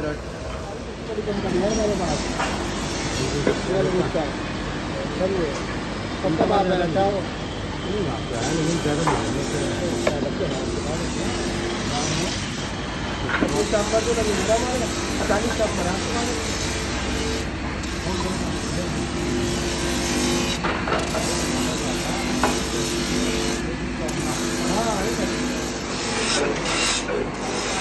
There are